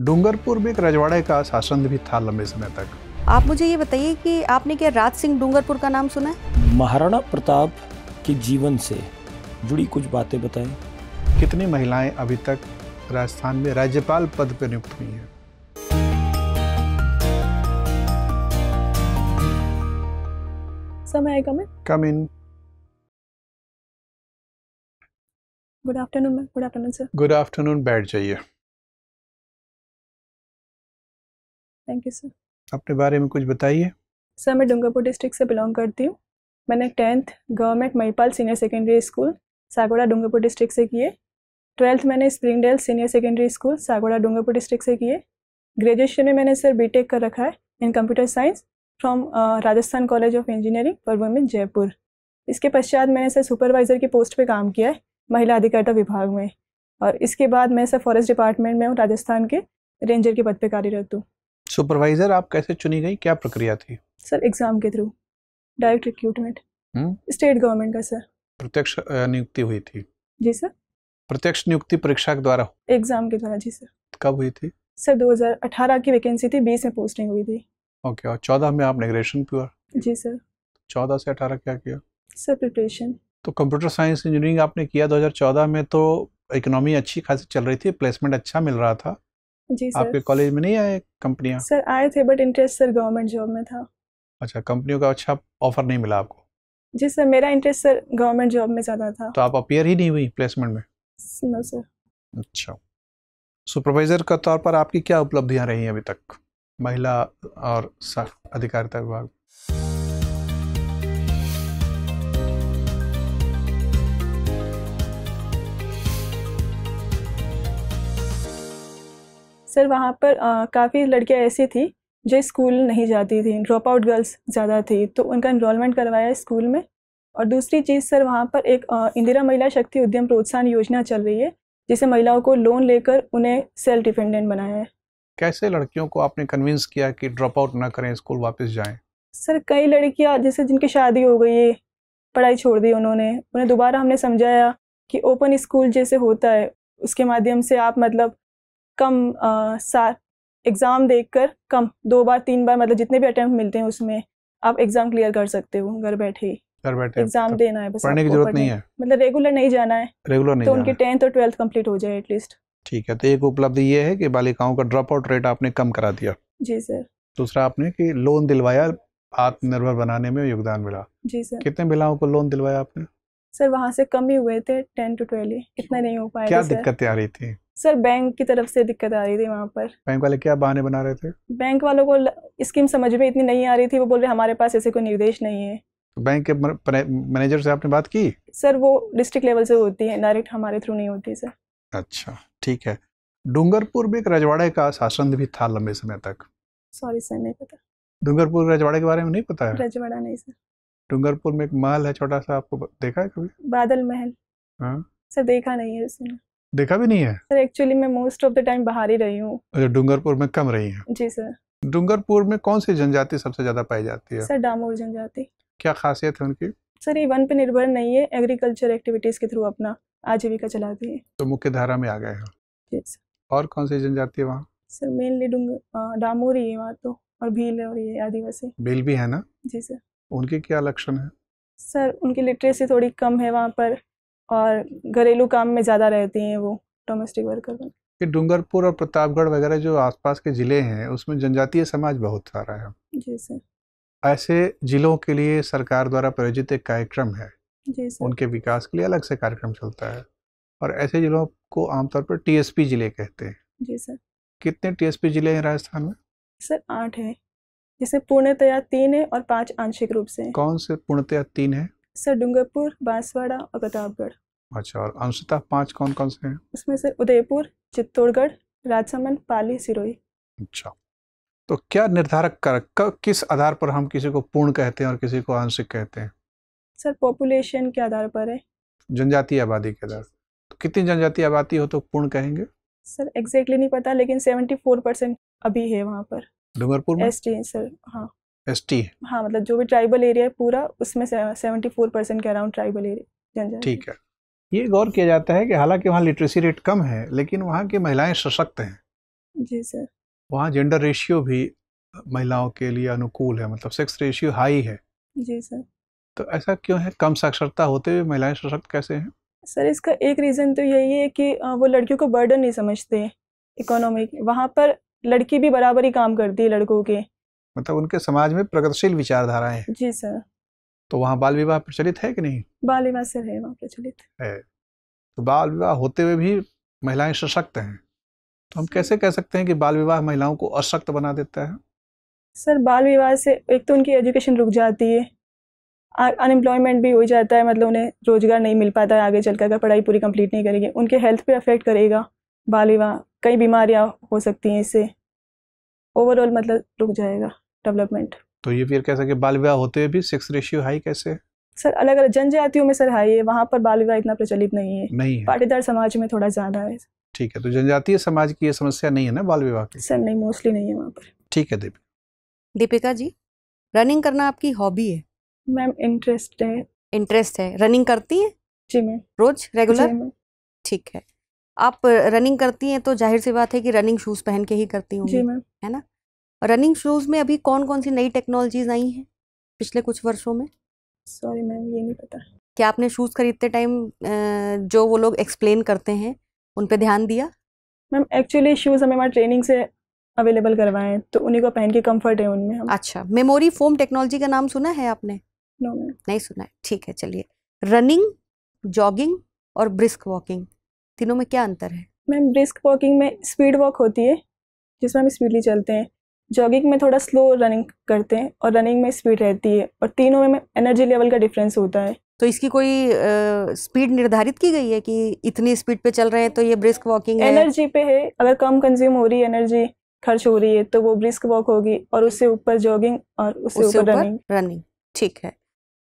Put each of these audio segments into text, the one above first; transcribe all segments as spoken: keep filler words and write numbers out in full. डूंगरपुर में एक रजवाड़े का शासन भी था लंबे समय तक। आप मुझे ये बताइए कि आपने क्या राज सिंह डूंगरपुर का नाम सुना है? महाराणा प्रताप के जीवन से जुड़ी कुछ बातें बताएं। कितनी महिलाएं अभी तक राजस्थान में राज्यपाल पद पर नियुक्त हुई हैं? समय कम है। Come in. Good afternoon ma'am. Good afternoon sir. Good afternoon. बैठ जाइए। Thank you sir. अपने बारे में कुछ बताइए। सर मैं डूंगरपुर डिस्ट्रिक्ट से बिलोंग करती हूँ। मैंने tenth government Mahipal senior secondary school Sagoda Dungarpur district से किए। ट्वेल्थ मैंने Springdale senior secondary school Sagoda Dungarpur district से किए। ग्रेजुएशन में मैंने सर बीटेक कर रखा है in computer science from Rajasthan college of engineering for women Jaipur. इसके पश्चात मैंने सर सुपरवाइज़र की पोस्ट पर काम किया है महिला अधिकारिता विभाग में, और इसके बाद मैं सर फॉरेस्ट डिपार्टमेंट में हूँ, राजस्थान के रेंजर के पद पर कार्यरत हूँ। सुपरवाइज़र आप कैसे चुनी गई, क्या प्रक्रिया थी? सर एग्ज़ाम के through, direct recruitment, state government का सर। प्रत्यक्ष नियुक्ति हुई थी? जी सर। प्रत्यक्ष नियुक्ति परीक्षा के द्वारा, एग्जाम के द्वारा? जी सर। कब हुई थी? सर दो हज़ार अठारह की वैकेंसी थी, बीस में पोस्टिंग हुई थी। ओके, और चौदह में आप नेग्रेशन प्योर? जी सर। चौदह से अठारह क्या किया? Sir preparation. तो कंप्यूटर साइंस इंजीनियरिंग आपने किया दो हज़ार चौदह में, तो इकोनॉमी अच्छी खासी चल रही थी, प्लेसमेंट अच्छा मिल रहा था। जी सर। आपके कॉलेज में नहीं आए कंपनियाँ? सर आए थे, but interest sir government job में था। अच्छा, कंपनियों का अच्छा ऑफर नहीं मिला आपको? जी सर, मेरा इंटरेस्ट सर गवर्नमेंट जॉब में ज़्यादा था। तो आप अपीयर ही नहीं हुई प्लेसमेंट में? No sir. अच्छा, सुपरवाइजर के तौर पर आपकी क्या उपलब्धियां रही हैं अभी तक महिला और अधिकारिता विभाग? सर वहाँ पर काफ़ी लड़कियाँ ऐसी थी जो स्कूल नहीं जाती थी, ड्रॉप आउट गर्ल्स ज़्यादा थी, तो उनका इनरोलमेंट करवाया स्कूल में। और दूसरी चीज़ सर वहाँ पर एक इंदिरा महिला शक्ति उद्यम प्रोत्साहन योजना चल रही है, जिसे महिलाओं को लोन लेकर उन्हें सेल्फ डिपेंडेंट बनाया है। कैसे लड़कियों को आपने कन्विंस किया कि ड्रॉप आउट ना करें, स्कूल वापस जाएं? सर कई लड़कियाँ जैसे जिनकी शादी हो गई है, पढ़ाई छोड़ दी उन्होंने, उन्हें दोबारा हमने समझाया कि ओपन स्कूल जैसे होता है उसके माध्यम से आप मतलब कम साथ एग्ज़ाम देखकर कम दो बार तीन बार मतलब जितने भी अटेम्प्ट मिलते हैं उसमें आप एग्ज़ाम क्लियर कर सकते हो घर बैठे ही। घर बैठे एग्ज़ाम देना है बस, पढ़ने की जरूरत नहीं है, मतलब रेगुलर नहीं जाना है। रेगुलर नहीं तो उनकी टेंथ और ट्वेल्थ कंप्लीट हो जाए एटलीस्ट। ठीक है, तो एक उपलब्धि ये है कि बालिकाओं का ड्रॉप आउट रेट आपने कम करा दिया। जी सर। दूसरा आपने कि लोन दिलवाया, आत्मनिर्भर बनाने में योगदान मिला। जी सर। कितने महिलाओं को लोन दिलवाया आपने? सर वहाँ से कम ही हुए थे, टेन टू ट्वेल्व, इतना नहीं हो पाया। क्या दिक्कतें आ रही थी? सर बैंक की तरफ से दिक्कत आ रही थी वहाँ पर। बैंक वाले क्या बहाने बना रहे थे? बैंक वालों को स्कीम समझ में इतनी नहीं आ रही थी, वो बोल रहे हमारे पास ऐसे कोई निर्देश नहीं है। बैंक के मैनेजर से आपने बात की? सर वो डिस्ट्रिक्ट लेवल से होती है, डायरेक्ट हमारे थ्रू नहीं होती सर। अच्छा ठीक है। डूंगरपुर में एक रजवाड़े का शासन भी था लंबे समय तक? सॉरी सर नहीं पता। डूंगरपुर रजवाड़े के बारे में नहीं पता है? रजवाड़ा नहीं सर। डूंगरपुर में एक महल है छोटा सा, आपको देखा है कभी? बादल महल। हाँ सर देखा नहीं है। उसने देखा भी नहीं है? सर एक्चुअली मैं मोस्ट ऑफ द टाइम बाहर ही रही हूँ। अच्छा, डूंगरपुर में कम रही है। जी सर। डूंगरपुर में कौन सी जनजाति सबसे ज्यादा पाई जाती है? सर डामोर जनजाति। क्या खासियत है उनकी? सर ये वन पे निर्भर नहीं है, एग्रीकल्चर एक्टिविटीज के थ्रू अपना आजीविका चलाती है। तो मुख्य धारा में आ गए हैं। जी सर। और कौन सी जनजाति है वहाँ? सर मेनली डूंगर डामोर ही है वहाँ तो, और भील और ये आदिवासी। भील भी है ना? जी सर। उनके क्या लक्षण है? सर उनकी लिटरेसी थोड़ी कम है वहाँ पर, और घरेलू काम में ज़्यादा रहती हैं वो, डोमेस्टिक वर्कर बन। कि डूंगरपुर और प्रतापगढ़ वगैरह जो आसपास के ज़िले हैं उसमें जनजातीय समाज बहुत सारा है। जी सर। ऐसे ज़िलों के लिए सरकार द्वारा प्रायोजित एक कार्यक्रम है। जी सर। उनके विकास के लिए अलग से कार्यक्रम चलता है, और ऐसे ज़िलों को आमतौर पर टी एस पी ज़िले कहते हैं। जी सर। कितने टी एस पी ज़िले हैं राजस्थान में? सर आठ हैं, जिसमें पूर्णतया तीन है और पाँच आंशिक रूप से। कौन से पूर्णतया तीन है? सर डूंगरपुर, बांसवाड़ा और प्रतापगढ़। अच्छा, और अंशतः पांच कौन कौन से हैं? उसमें सर उदयपुर, चित्तौड़गढ़, राजसमंद, पाली, सिरोही। अच्छा, तो क्या निर्धारक कारक किस आधार पर हम किसी को पूर्ण कहते हैं और किसी को आंशिक कहते हैं? सर पॉपुलेशन के आधार पर है, जनजातीय आबादी के आधार। तो कितनी जनजातीय आबादी हो तो पूर्ण कहेंगे? सर एग्जैक्टली नहीं पता, लेकिन सेवेंटी फोर परसेंट अभी है वहाँ पर डूंगरपुर में। S T sir. हाँ एसटी। हाँ मतलब जो भी ट्राइबल एरिया है पूरा, उसमें चौहत्तर परसेंट के अराउंड ट्राइबल एरिया जनजाति। ठीक है। ये गौर किया जाता है कि हालांकि वहाँ लिटरेसी रेट कम है, लेकिन वहाँ की महिलाएं सशक्त हैं, जी सर। वहाँ जेंडर रेशियो भी महिलाओं के लिए अनुकूल है, मतलब सेक्स रेशियो हाई है। जी सर। तो ऐसा क्यों है? कम साक्षरता होते हुए महिलाएं सशक्त कैसे हैं? सर इसका एक रीज़न तो यही है कि वो लड़कियों को बर्डन नहीं समझते इकोनॉमिक, वहाँ पर लड़की भी बराबर ही काम करती है लड़कों के, मतलब उनके समाज में प्रगतिशील विचारधाराएं हैं। जी सर। तो वहाँ बाल विवाह प्रचलित है कि नहीं? बाल विवाह सर है वहाँ प्रचलित है। तो बाल विवाह होते हुए भी महिलाएं सशक्त हैं, तो हम कैसे कह सकते हैं कि बाल विवाह महिलाओं को अशक्त बना देता है? सर बाल विवाह से एक तो उनकी एजुकेशन रुक जाती है, अनएम्प्लॉयमेंट भी हो जाता है, मतलब उन्हें रोजगार नहीं मिल पाता है आगे चलकर, अगर पढ़ाई पूरी कंप्लीट नहीं करेगी, उनके हेल्थ पे अफेक्ट करेगा बाल विवाह, कई बीमारियां हो सकती हैं इससे, ओवरऑल मतलब रुक जाएगा डेवलपमेंट। तो ये फिर कैसा कि बाल विवाह होते हुए भी सेक्स रेशियो हाई कैसे? सर अलग अलग जनजातियों में सर हाई है, वहाँ पर बाल विवाह इतना प्रचलित नहीं है, नहीं है। पाटीदार समाज में थोड़ा ज्यादा है। ठीक है, तो जनजातीय समाज की ये समस्या नहीं है ना बाल विवाह की? सर नहीं, मोस्टली नहीं है वहाँ पर। ठीक है। दीपिका दीपिका जी, रनिंग करना आपकी हॉबी है? मैम इंटरेस्ट है। इंटरेस्ट है। रनिंग करती हैं? जी मैम। रोज रेगुलर? ठीक है। आप रनिंग करती हैं तो जाहिर सी बात है कि रनिंग शूज पहन के ही करती होंगी। जी मैम। है ना। रनिंग शूज में अभी कौन कौन सी नई टेक्नोलॉजीज आई हैं पिछले कुछ वर्षों में? सॉरी मैम ये नहीं पता। क्या आपने शूज खरीदते टाइम जो वो लोग एक्सप्लेन करते हैं उन पे ध्यान दिया? मैम एक्चुअली शूज हमें हमारे ट्रेनिंग से अवेलेबल करवाएं तो उन्हीं को पहन के कंफर्ट है उनमें हम। अच्छा, मेमोरी फोम टेक्नोलॉजी का नाम सुना है आपने? नो मैम नहीं सुना है। ठीक है चलिए, रनिंग, जॉगिंग और ब्रिस्क वॉकिंग तीनों में क्या अंतर है? मैम ब्रिस्क वॉकिंग में स्पीड वॉक होती है जिसमें हम स्पीडली चलते हैं, जॉगिंग में थोड़ा स्लो रनिंग करते हैं और रनिंग में स्पीड रहती है, और तीनों में एनर्जी लेवल का डिफरेंस होता है। तो इसकी कोई स्पीड निर्धारित की गई है कि इतनी स्पीड पे चल रहे हैं तो ये ब्रिस्क वॉकिंग है? एनर्जी पे है, अगर कम कंज्यूम हो रही है, एनर्जी खर्च हो रही है तो वो ब्रिस्क वॉक होगी, और उससे ऊपर जॉगिंग और उससे ऊपर रनिंग। रनिंग ठीक है।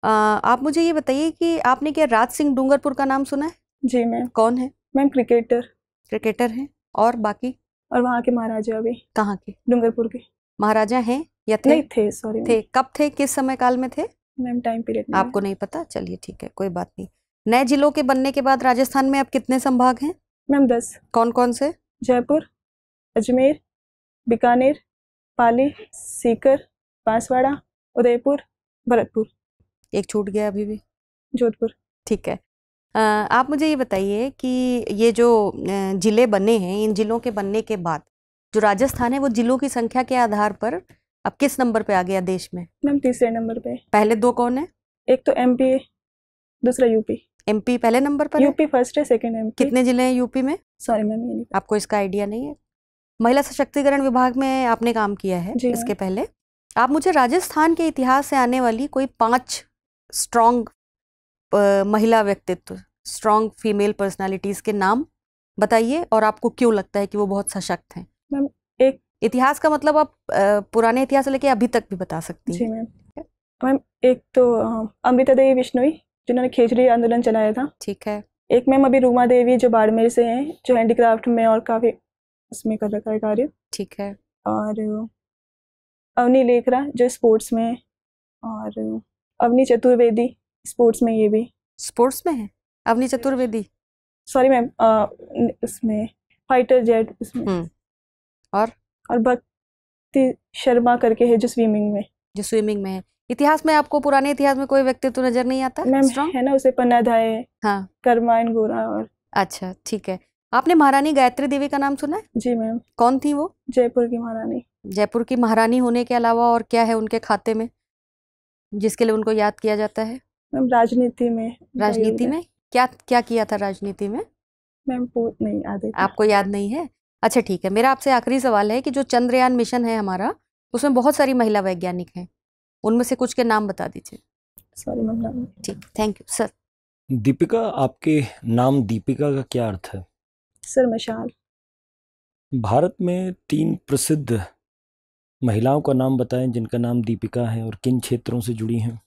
आ, आप मुझे ये बताइए कि आपने क्या राज सिंह डूंगरपुर का नाम सुना है? जी मैम। कौन है? Ma'am cricketer. क्रिकेटर हैं और बाकी? और वहाँ के महाराजा भी। कहाँ के? डूंगरपुर के। महाराजा हैं या थे? नहीं थे, सॉरी। थे, कब थे, किस समय काल में थे? मैम टाइम पीरियड आपको नहीं पता। चलिए ठीक है कोई बात नहीं। नए जिलों के बनने के बाद राजस्थान में अब कितने संभाग हैं? मैम दस। कौन कौन से? जयपुर, अजमेर, बीकानेर, पाली, सीकर, बांसवाड़ा, उदयपुर, भरतपुर। एक छूट गया अभी भी, जोधपुर। ठीक है। आ, आप मुझे ये बताइए कि ये जो जिले बने हैं, इन जिलों के बनने के बाद जो राजस्थान है वो जिलों की संख्या के आधार पर अब किस नंबर पे आ गया देश में? मैम तीसरे नंबर पे। पहले दो कौन है? एक तो एमपी, दूसरा यूपी। एमपी पहले नंबर पर, यूपी फर्स्ट है, सेकंड एमपी। कितने जिले हैं यूपी में? सॉरी मैम ये नहीं आपको इसका आइडिया नहीं है। महिला सशक्तिकरण विभाग में आपने काम किया है इसके पहले। आप मुझे राजस्थान के इतिहास से आने वाली कोई पाँच स्ट्रॉन्ग महिला व्यक्तित्व, स्ट्रॉन्ग फीमेल पर्सनालिटीज के नाम बताइए, और आपको क्यों लगता है कि वो बहुत सशक्त हैं? मैम एक इतिहास का मतलब आप पुराने इतिहास से लेके अभी तक भी बता सकती हैं। मैम मैम एक तो अमृता देवी बिश्नोई जिन्होंने खेजड़ी आंदोलन चलाया था। ठीक है। एक मैम अभी रूमा देवी जो बाड़मेर से हैं, जो हैंडीक्राफ्ट में और काफ़ी उसमें कर रखा है कार्य। ठीक है। और अवनी लेखरा जो स्पोर्ट्स में है, और अवनि चतुर्वेदी स्पोर्ट्स में, ये भी स्पोर्ट्स में है अवनी चतुर्वेदी। सॉरी मैम इसमें फाइटर जेट इसमें। और और भक्ति शर्मा करके है जो स्विमिंग में जो स्विमिंग में है। इतिहास में आपको पुराने इतिहास में कोई व्यक्तित्व तो नजर नहीं आता? मैम है ना उसे पन्नाधाय। हाँ। कर्मायन गोरा। और अच्छा ठीक है। आपने महारानी गायत्री देवी का नाम सुना है? जी मैम। कौन थी वो? जयपुर की महारानी। जयपुर की महारानी होने के अलावा और क्या है उनके खाते में जिसके लिए उनको याद किया जाता है? मैम राजनीति में। राजनीति में क्या क्या किया था राजनीति में? मैम पूछ नहीं याद है। आपको याद नहीं है? अच्छा ठीक है। मेरा आपसे आखिरी सवाल है कि जो चंद्रयान मिशन है हमारा उसमें बहुत सारी महिला वैज्ञानिक हैं, उनमें से कुछ के नाम बता दीजिए। Sorry ma'am. ठीक, थैंक यू सर। दीपिका, आपके नाम दीपिका का क्या अर्थ है? सर मशाल। भारत में तीन प्रसिद्ध महिलाओं का नाम बताएं जिनका नाम दीपिका है और किन क्षेत्रों से जुड़ी हैं।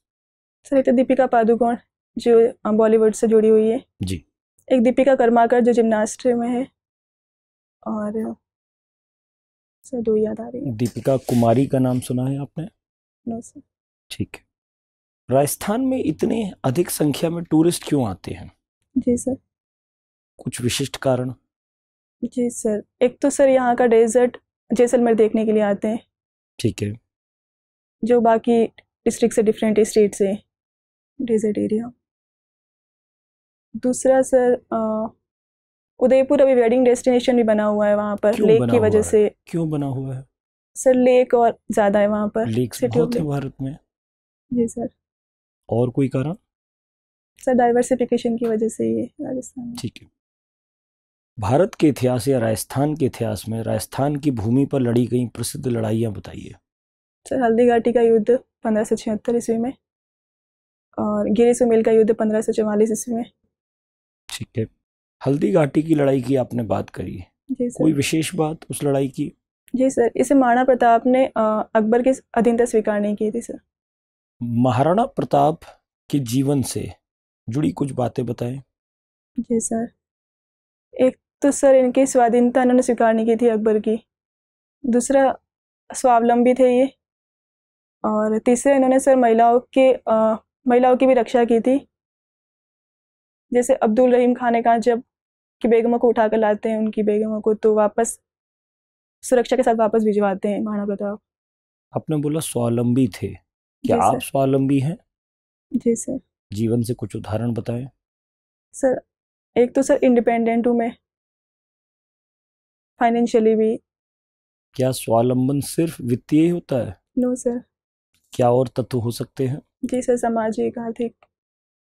सर एक तो दीपिका पादुकोण जो बॉलीवुड से जुड़ी हुई है। जी। एक दीपिका कर्माकर जो जिम्नास्ट में है, और सर दो याद आ रही है। दीपिका कुमारी का नाम सुना है आपने? No sir. ठीक है। राजस्थान में इतने अधिक संख्या में टूरिस्ट क्यों आते हैं? जी सर। कुछ विशिष्ट कारण? जी सर, एक तो सर यहाँ का डेजर्ट जैसलमेर देखने के लिए आते हैं, ठीक है, जो बाकी डिस्ट्रिक्ट से डिफरेंट है, स्टेट से डेजर्ट एरिया। दूसरा सर उदयपुर अभी वेडिंग डेस्टिनेशन भी बना हुआ है वहाँ पर, लेक की वजह से। क्यों बना हुआ है सर? लेक और ज़्यादा है वहाँ पर, लेक बहुत है भारत में। जी सर। और कोई कारण सर? डाइवर्सिफिकेशन की वजह से ये राजस्थान। ठीक है। भारत के इतिहास या राजस्थान के इतिहास में राजस्थान की भूमि पर लड़ी गई प्रसिद्ध लड़ाइयाँ बताइए। सर हल्दी घाटी का युद्ध पंद्रह सौ छिहत्तर ईस्वी में और गिरी सुमेल का युद्ध पंद्रह सौ चौवालीस ईस्वी में। ठीक है। हल्दी घाटी की लड़ाई की आपने बात करी है, कोई विशेष बात उस लड़ाई की? जी सर, इसे महाराणा प्रताप ने अकबर के अधीनता स्वीकार नहीं की थी सर। महाराणा प्रताप के जीवन से जुड़ी कुछ बातें बताएं। जी सर, एक तो सर इनकी स्वाधीनता इन्होंने स्वीकार नहीं की थी अकबर की, दूसरा स्वावलंबी थे ये, और तीसरा इन्होंने सर महिलाओं के आ, महिलाओं की भी रक्षा की थी, जैसे अब्दुल रहीम खान का जब कि बेगमों को उठा कर लाते हैं उनकी बेगमों को, तो वापस सुरक्षा के साथ वापस भिजवाते हैं महाराणा प्रताप। आपने बोला स्वावलंबी थे, क्या आप स्वावलंबी हैं? जी सर। जीवन से कुछ उदाहरण बताएं। सर एक तो सर इंडिपेंडेंट हूँ मैं फाइनेंशियली भी। क्या स्वावलंबन सिर्फ वित्तीय होता है? No sir. क्या और तत्व हो सकते हैं? जी सर, सामाजिक आर्थिक।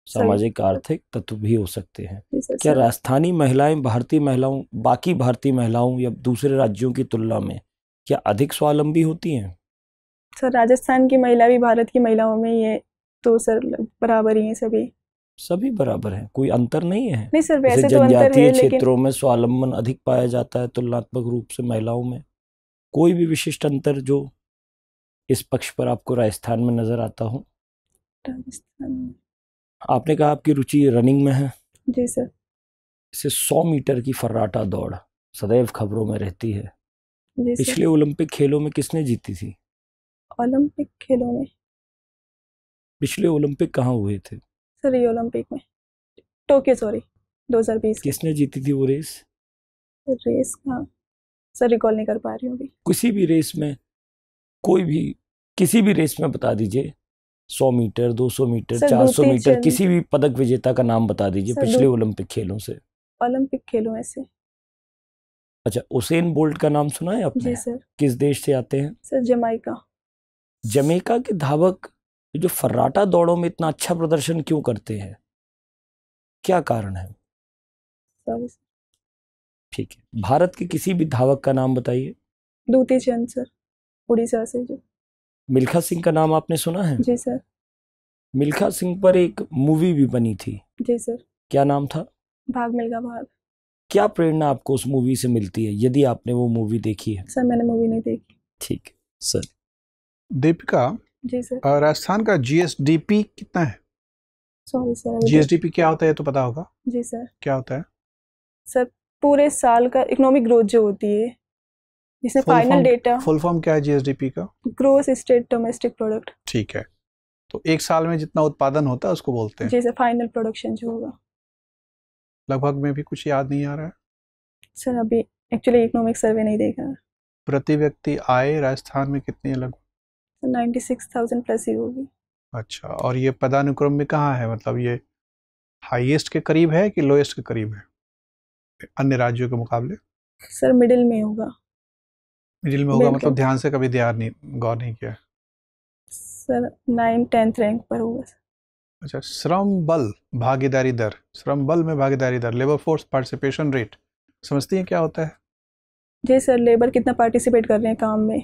सामाजिक आर्थिक तत्व भी हो सकते हैं। क्या राजस्थानी महिलाएं भारतीय महिलाओं बाकी भारतीय महिलाओं या दूसरे राज्यों की तुलना में क्या अधिक स्वावलंबी होती हैं? सर राजस्थान की महिला भी भारत की महिलाओं में ये तो सर बराबर ही हैं, सभी सभी बराबर हैं, कोई अंतर नहीं है। नहीं सर, वैसे तो अंतर है, लेकिन क्षेत्रों में स्वावलंबन अधिक पाया जाता है तुलनात्मक रूप से महिलाओं में। कोई भी विशिष्ट अंतर जो इस पक्ष पर आपको राजस्थान में नजर आता हो? राजस्थान, आपने कहा आपकी रुचि रनिंग में है। जी सर। इसे सौ मीटर की फर्राटा दौड़ सदैव खबरों में रहती है। जी सर। पिछले ओलंपिक खेलों में किसने जीती थी? ओलंपिक खेलों में पिछले ओलंपिक कहाँ हुए थे सर? रियो ओलंपिक में, टोक्यो, सॉरी दो हज़ार बीस। किसने जीती थी वो रेस? रेस का सर रिकॉल नहीं कर पा रही हूँ अभी। किसी भी रेस में, कोई भी किसी भी रेस में बता दीजिए, सौ मीटर, दो सौ मीटर, चार सौ मीटर, किसी भी पदक विजेता का नाम बता दीजिए पिछले ओलंपिक खेलों से। ओलंपिक खेलों ऐसे। अच्छा, उसेन बोल्ट का नाम सुना है आपने? जी सर। किस देश से आते हैं सर? जमैका। जमैका के धावक जो फर्राटा दौड़ों में इतना अच्छा प्रदर्शन क्यों करते हैं, क्या कारण है? Sorry sir. ठीक है। भारत के किसी भी धावक का नाम बताइए। दूती चंद सर, उड़ीसा से। जो मिल्खा सिंह का नाम आपने सुना है? जी सर। मिल्खा सिंह पर एक मूवी भी बनी थी। जी सर। क्या नाम था? भाग मिल्खा भाग। क्या प्रेरणा आपको उस मूवी से मिलती है, यदि आपने वो मूवी देखी है? सर मैंने मूवी नहीं देखी। ठीक है सर। दीपिका जी सर, राजस्थान का जीएसडीपी कितना है? सॉरी सर, जीएसडीपी क्या होता है तो पता होगा। जी सर। क्या होता है सर? पूरे साल का इकोनॉमिक ग्रोथ जो होती है, जिसमें फाइनल डेटा। फुल फॉर्म क्या है जीएसडीपी का? Gross state domestic product. ठीक है, तो एक साल में जितना उत्पादन होता है उसको बोलते हैं। जी सर, फाइनल प्रोडक्शन जो होगा। लगभग में भी कुछ याद नहीं आ रहा है सर अभी, एक्चुअली इकोनॉमिक सर्वे नहीं देखा। प्रति व्यक्ति आय राजस्थान में कितनी है? लगभग छियानवे हज़ार प्लस ही होगी। अच्छा, और ये पदानुक्रम में कहाँ है, मतलब ये हाईएस्ट के करीब है कि लोएस्ट के करीब है अन्य राज्यों के मुकाबले? सर मिडिल में होगा। मिडिल में होगा मतलब ध्यान से कभी ध्यान नहीं गौर नहीं किया सर। नाइन टेंथ रैंक पर होगा। अच्छा, श्रम बल भागीदारी दर, श्रम बल में भागीदारी दर, लेबर फोर्स पार्टिसिपेशन रेट, समझती है क्या होता है? जी सर, लेबर कितना पार्टिसिपेट कर रहे हैं काम में,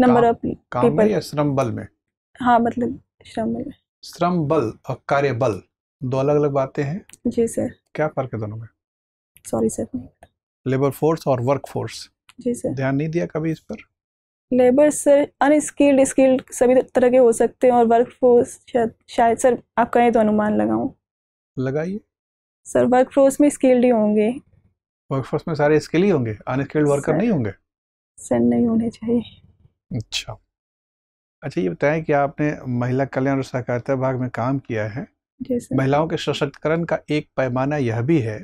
नंबर ऑफ काम में या श्रम बल में? हाँ मतलब श्रम में। श्रम बल और कार्य बल दो अलग अलग बातें हैं। जी सर। क्या फर्क है दोनों में? सॉरी सर, लेबर फोर्स और वर्क फोर्स। जी सर। ध्यान नहीं दिया कभी इस पर? लेबर सर अनस्किल्ड स्किल्ड सभी तरह के हो सकते हैं, और वर्क फोर्स शायद सर आप कहें तो अनुमान लगाऊँ। लगाइए सर। वर्क फोर्स में स्किल्ड ही होंगे। वर्क फोर्स में सारे स्किल ही होंगे, अनस्किल्ड वर्कर नहीं होंगे सर, नहीं होने चाहिए। अच्छा अच्छा, ये बताएं कि आपने महिला कल्याण और सहकारिता विभाग में काम किया है। महिलाओं के सशक्तिकरण का एक पैमाना यह भी है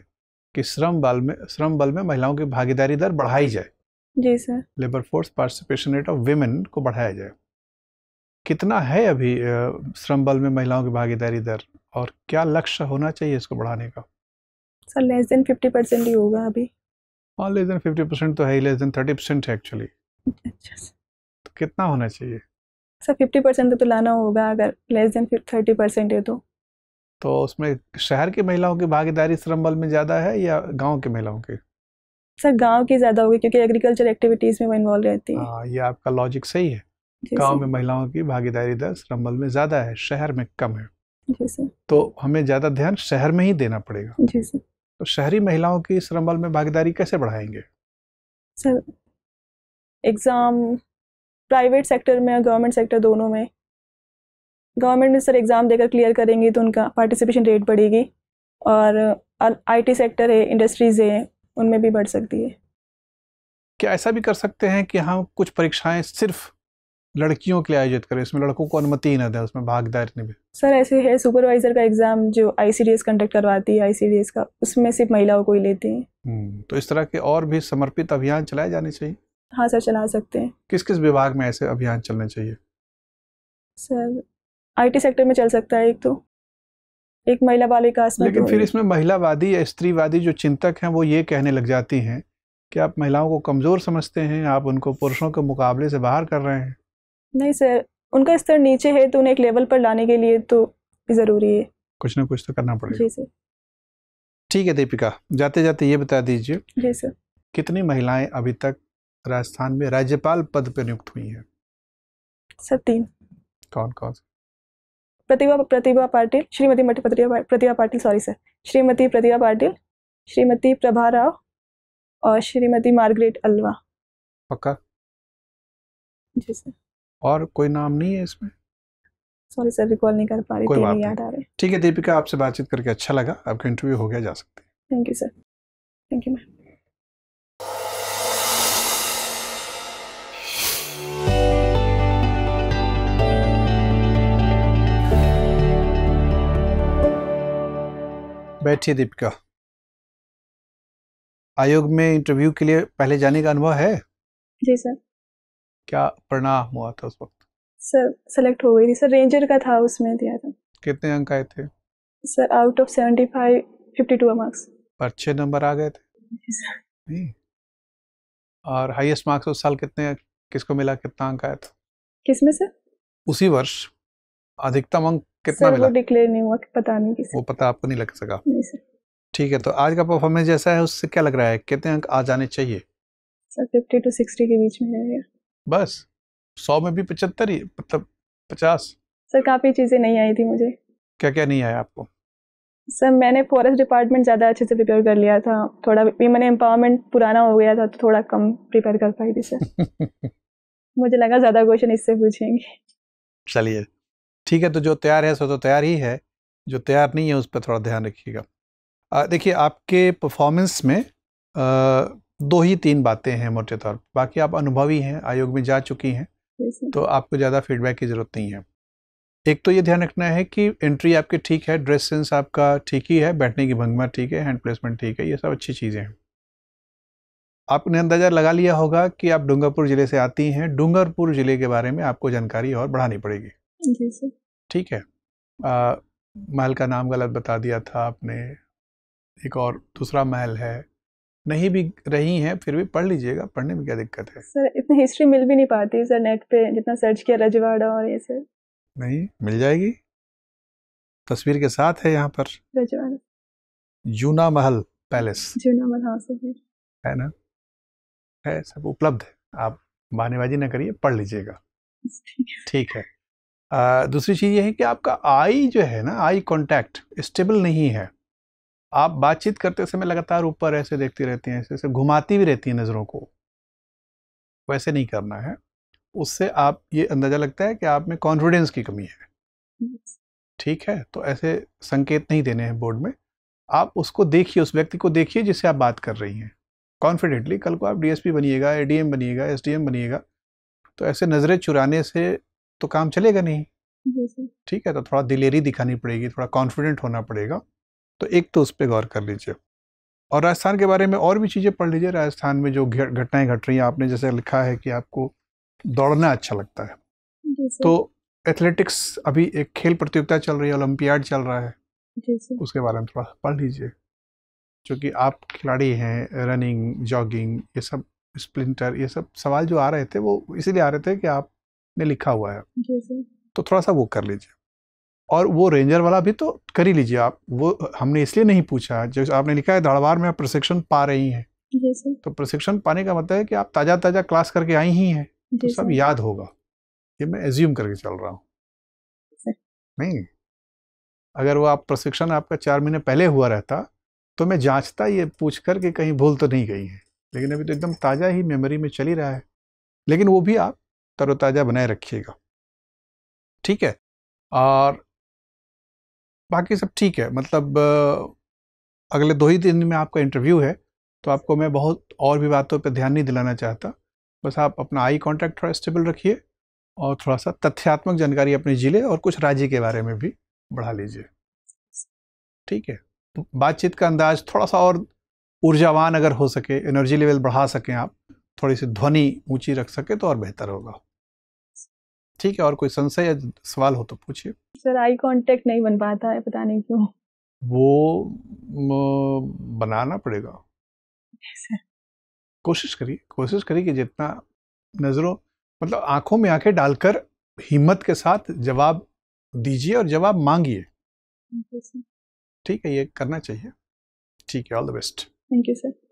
कि श्रम बल में श्रम बल में महिलाओं की भागीदारी दर बढ़ाई जाए। जी sir. Labour force participation rate of women को बढ़ाया जाए। कितना है अभी श्रम बल में महिलाओं की भागीदारी दर और क्या लक्ष्य होना चाहिए इसको बढ़ाने का? Sir less than fifty percent ही होगा अभी। हाँ लेस देन फिफ्टी परसेंट तो है ही, लेस देन थर्टी परसेंट है एक्चुअली। अच्छा सर। तो कितना होना चाहिए? सर फिफ्टी परसेंट तो लाना होगा, अगर लेस देन थर्टी परसेंट है तो। तो उसमें शहर की महिलाओं की भागीदारी श्रम बल में ज़्यादा है या गांव की महिलाओं की? सर गांव की ज़्यादा होगी क्योंकि एग्रीकल्चर एक्टिविटीज़ में वो इन्वॉल्व रहती हैं। हाँ ये आपका लॉजिक सही है। गांव में महिलाओं की भागीदारी दर श्रम बल में ज़्यादा है, शहर में कम है। जी सर। तो हमें ज़्यादा ध्यान शहर में ही देना पड़ेगा। जी सर। तो शहरी महिलाओं की श्रम बल में भागीदारी कैसे बढ़ाएंगे? सर एग्ज़ाम प्राइवेट सेक्टर में और गवर्नमेंट सेक्टर दोनों में, गवर्नमेंट में सर एग्ज़ाम देकर क्लियर करेंगी तो उनका पार्टिसिपेशन रेट बढ़ेगी और आईटी सेक्टर है, इंडस्ट्रीज़ है, उनमें भी बढ़ सकती है। क्या ऐसा भी कर सकते हैं कि हम कुछ परीक्षाएं सिर्फ लड़कियों के लिए आयोजित करें, इसमें लड़कों को अनुमति न दें, उसमें भागीदारी भी? सर ऐसे है सुपरवाइजर का एग्ज़ाम जो I C D S conduct करवाती है, आई सी डी एस का, उसमें सिर्फ महिलाओं को ही लेती हैं। तो इस तरह के और भी समर्पित अभियान चलाए जाने चाहिए। हाँ सर चला सकते हैं। किस किस विभाग में ऐसे अभियान चलने चाहिए? सर आईटी सेक्टर में चल सकता है एक तो, एक महिला बाल विकास में। लेकिन फिर इसमें महिलावादी या स्त्रीवादी जो चिंतक हैं वो ये कहने लग जाती हैं कि आप महिलाओं को कमज़ोर समझते हैं, आप उनको पुरुषों के मुकाबले से बाहर कर रहे हैं। नहीं सर, उनका स्तर नीचे है तो उन्हें एक लेवल पर लाने के लिए तो ज़रूरी है, कुछ ना कुछ तो करना पड़ेगा। जी सर। ठीक है दीपिका, जाते जाते ये बता दीजिए। जी सर। कितनी महिलाएँ अभी तक राजस्थान में राज्यपाल पद पर नियुक्त हुई हैं? सर तीन। कौन कौन? प्रतिभा प्रतिभा पाटिल श्रीमती प्रतिभा प्रतिभा पाटिल सॉरी सर श्रीमती प्रतिभा पाटिल, श्रीमती प्रभा राव और श्रीमती मार्गरेट अलवा। पक्का? जी सर। और कोई नाम नहीं है इसमें? सॉरी सर रिकॉल नहीं कर पा रही, कोई नहीं याद आ रहे। ठीक है दीपिका, आपसे बातचीत करके अच्छा लगा, आपका इंटरव्यू हो गया, जा सकते हैं। Thank you sir. Thank you ma'am. बैठिए दीपिका। आयोग में इंटरव्यू के लिए पहले जाने का अनुभव है? जी सर। क्या परिणाम हुआ था उस वक्त? सर सेलेक्ट हो गई थी सर, रेंजर का था, उसमें दिया था। कितने अंक आए थे? सर आउट ऑफ पचहत्तर बावन मार्क्स। अच्छे नंबर आ गए थे। जी सर। नहीं। और हाईएस्ट मार्क्स उस साल कितने, किसको मिला, कितना अंक आया था? किसमें सर? उसी वर्ष अधिकतम अंक कितना मिला? वो डिक्लेयर नहीं हुआ, पता नहीं किसे। वो पता आपको नहीं लग सका? नहीं सर। ठीक है, तो आज का परफॉर्मेंस जैसा है उससे क्या लग रहा है, कितने अंक आ जाने चाहिए? सर फिफ्टी टू सिक्सटी के बीच में रहेगा बस। सौ में भी पचहत्तर ही, मतलब पचास। सर काफ़ी चीज़ें नहीं आई थी मुझे। क्या क्या नहीं आया आपको? सर मैंने फॉरेस्ट डिपार्टमेंट ज़्यादा अच्छे से प्रिपेयर कर लिया था, थोड़ा मैंने एम्पावरमेंट पुराना हो गया था तो थोड़ा कम प्रिपेयर कर पाई थी सर। मुझे लगा ज़्यादा क्वेश्चन इससे पूछेंगे। चलिए ठीक है, तो जो तैयार है सो तो तैयार ही है, जो तैयार नहीं है उस पर थोड़ा ध्यान रखिएगा। देखिए आपके परफॉर्मेंस में आ, दो ही तीन बातें हैं मोटे तौर पर, बाकी आप अनुभवी हैं, आयोग में जा चुकी हैं तो आपको ज़्यादा फीडबैक की ज़रूरत नहीं है। एक तो ये ध्यान रखना है कि एंट्री आपकी ठीक है, ड्रेस सेंस आपका ठीक ही है, बैठने की भंगिमा ठीक है, हैंड प्लेसमेंट ठीक है, ये सब अच्छी चीज़ें हैं। आपने अंदाज़ा लगा लिया होगा कि आप डूंगरपुर ज़िले से आती हैं, डूंगरपुर ज़िले के बारे में आपको जानकारी और बढ़ानी पड़ेगी। जी सर। ठीक है, आ, महल का नाम गलत बता दिया था आपने, एक और दूसरा महल है, नहीं भी रही हैं फिर भी पढ़ लीजिएगा, पढ़ने में क्या दिक्कत है। सर इतनी हिस्ट्री मिल भी नहीं पाती सर नेट पे, जितना सर्च किया रजवाड़ा और ये सर। नहीं मिल जाएगी, तस्वीर के साथ है यहाँ पर रजवाड़ा, जूना महल पैलेस, जूना महल सर है ना, है सब उपलब्ध है, आप बहानेबाजी ना करिए, पढ़ लीजिएगा। ठीक है, आ, दूसरी चीज़ ये है कि आपका आई जो है ना, आई कांटेक्ट स्टेबल नहीं है। आप बातचीत करते समय लगातार ऊपर ऐसे देखती रहती हैं, ऐसे ऐसे घुमाती भी रहती हैं नज़रों को, वैसे नहीं करना है। उससे आप ये अंदाज़ा लगता है कि आप में कॉन्फिडेंस की कमी है। ठीक है, तो ऐसे संकेत नहीं देने हैं बोर्ड में। आप उसको देखिए, उस व्यक्ति को देखिए जिससे आप बात कर रही हैं कॉन्फिडेंटली। कल को आप डीएसपी बनिएगा, एडीएम बनिएगा, एसडीएम बनिएगा, तो ऐसे नज़रें चुराने से तो काम चलेगा नहीं। ठीक है, तो थोड़ा दिलेरी दिखानी पड़ेगी, थोड़ा कॉन्फिडेंट होना पड़ेगा। तो एक तो उस पर गौर कर लीजिए। और राजस्थान के बारे में और भी चीज़ें पढ़ लीजिए। राजस्थान में जो घटनाएं घट रही हैं, आपने जैसे लिखा है कि आपको दौड़ना अच्छा लगता है, तो एथलेटिक्स अभी एक खेल प्रतियोगिता चल रही है, ओलंपियाड चल रहा है, उसके बारे में थोड़ा पढ़ लीजिए, क्योंकि आप खिलाड़ी हैं। रनिंग, जॉगिंग, ये सब, स्प्लिंटर, ये सब सवाल जो आ रहे थे वो इसीलिए आ रहे थे कि आपने लिखा हुआ है, तो थोड़ा सा वो कर लीजिए। और वो रेंजर वाला भी तो कर ही लीजिए आप, वो हमने इसलिए नहीं पूछा, जैसे आपने लिखा है धारवाड़ में आप प्रशिक्षण पा रही हैं, तो प्रशिक्षण पाने का मतलब है कि आप ताज़ा ताज़ा क्लास करके आई ही हैं, तो सब याद होगा, ये मैं एज्यूम करके चल रहा हूँ। नहीं, अगर वो आप प्रशिक्षण आपका चार महीने पहले हुआ रहता तो मैं जांचता ये पूछ कर कि कहीं भूल तो नहीं गई है, लेकिन अभी तो एकदम ताज़ा ही मेमोरी में चली रहा है, लेकिन वो भी आप तरोताज़ा बनाए रखिएगा, ठीक है। और बाकी सब ठीक है, मतलब अगले दो ही दिन में आपका इंटरव्यू है, तो आपको मैं बहुत और भी बातों पर ध्यान नहीं दिलाना चाहता, बस आप अपना आई कॉन्टैक्ट थोड़ा स्टेबल रखिए और थोड़ा सा तथ्यात्मक जानकारी अपने ज़िले और कुछ राज्य के बारे में भी बढ़ा लीजिए, ठीक है। बातचीत का अंदाज थोड़ा सा और ऊर्जावान अगर हो सके, एनर्जी लेवल बढ़ा सकें आप, थोड़ी सी ध्वनि ऊंची रख सके तो और बेहतर होगा, ठीक है। और कोई संशय या सवाल हो तो पूछिए। सर, आई कांटेक्ट नहीं बन पाता है, पता नहीं क्यों। वो बनाना पड़ेगा, कोशिश करिए, कोशिश करिए कि जितना नजरों, मतलब आंखों में आंखें डालकर हिम्मत के साथ जवाब दीजिए और जवाब मांगिए, ठीक है, ये करना चाहिए, ठीक है। All the best. Thank you sir.